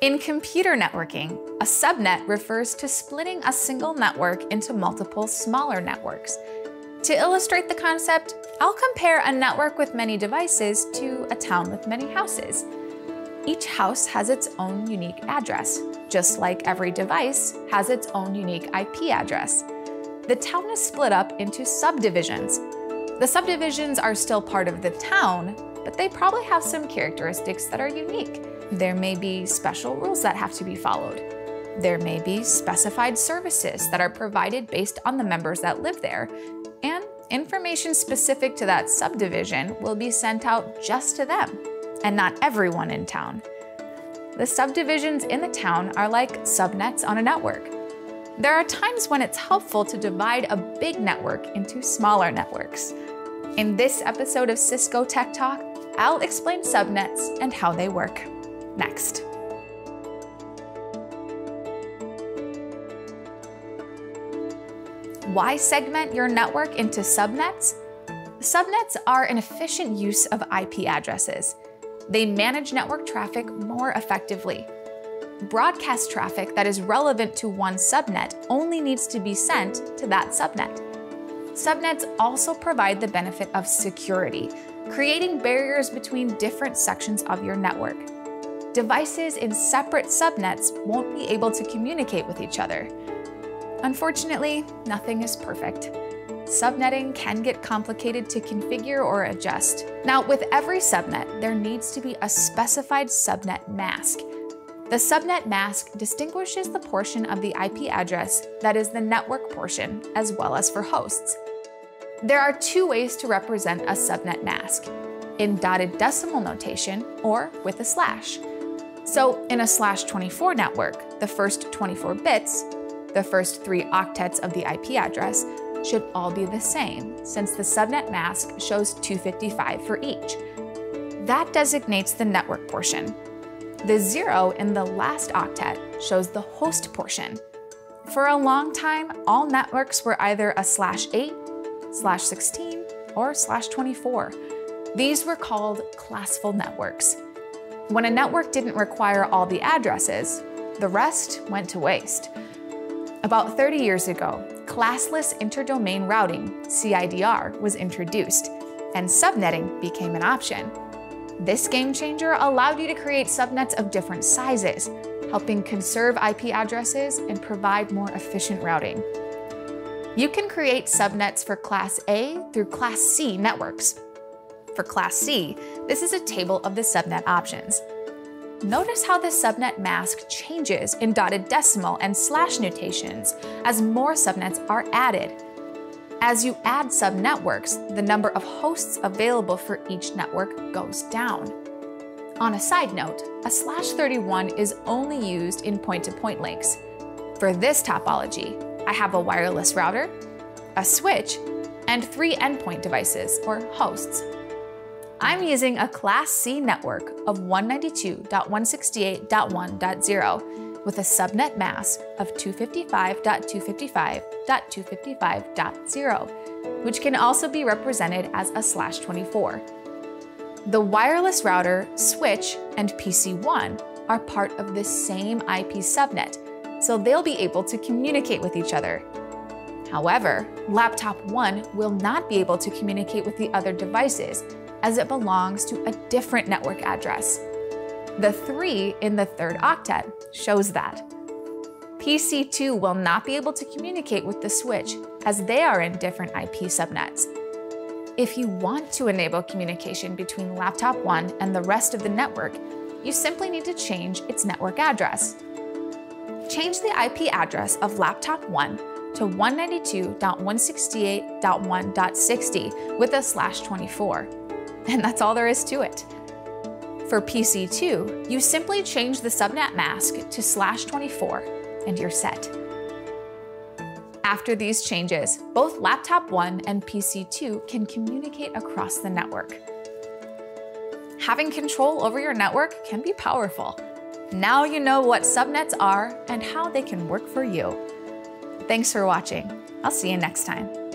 In computer networking, a subnet refers to splitting a single network into multiple smaller networks. To illustrate the concept, I'll compare a network with many devices to a town with many houses. Each house has its own unique address, just like every device has its own unique IP address. The town is split up into subdivisions. The subdivisions are still part of the town, but they probably have some characteristics that are unique. There may be special rules that have to be followed. There may be specified services that are provided based on the members that live there, and information specific to that subdivision will be sent out just to them, and not everyone in town. The subdivisions in the town are like subnets on a network. There are times when it's helpful to divide a big network into smaller networks. In this episode of Cisco Tech Talk, I'll explain subnets and how they work. Next. Why segment your network into subnets? Subnets are an efficient use of IP addresses. They manage network traffic more effectively. Broadcast traffic that is relevant to one subnet only needs to be sent to that subnet. Subnets also provide the benefit of security, creating barriers between different sections of your network. Devices in separate subnets won't be able to communicate with each other. Unfortunately, nothing is perfect. Subnetting can get complicated to configure or adjust. Now, with every subnet, there needs to be a specified subnet mask. The subnet mask distinguishes the portion of the IP address that is the network portion, as well as for hosts. There are two ways to represent a subnet mask: in dotted decimal notation or with a slash. So in a /24 network, the first 24 bits, the first 3 octets of the IP address, should all be the same, since the subnet mask shows 255 for each. That designates the network portion. The 0 in the last octet shows the host portion. For a long time, all networks were either a /8, /16, or /24. These were called classful networks. When a network didn't require all the addresses, the rest went to waste. About 30 years ago, classless interdomain routing, CIDR, was introduced, and subnetting became an option. This game changer allowed you to create subnets of different sizes, helping conserve IP addresses and provide more efficient routing. You can create subnets for Class A through Class C networks. For Class C, this is a table of the subnet options. Notice how the subnet mask changes in dotted decimal and slash notations as more subnets are added. As you add subnetworks, the number of hosts available for each network goes down. On a side note, a /31 is only used in point-to-point links. For this topology, I have a wireless router, a switch, and 3 endpoint devices, or hosts. I'm using a Class C network of 192.168.1.0 with a subnet mask of 255.255.255.0, which can also be represented as a /24. The wireless router, switch, and PC1 are part of the same IP subnet, so they'll be able to communicate with each other. However, laptop 1 will not be able to communicate with the other devices, as it belongs to a different network address. The 3 in the 3rd octet shows that. PC2 will not be able to communicate with the switch, as they are in different IP subnets. If you want to enable communication between laptop 1 and the rest of the network, you simply need to change its network address. Change the IP address of laptop 1 to 192.168.1.60 with a /24. And that's all there is to it. For PC2, you simply change the subnet mask to /24 and you're set. After these changes, both laptop 1 and PC2 can communicate across the network. Having control over your network can be powerful. Now you know what subnets are and how they can work for you. Thanks for watching. I'll see you next time.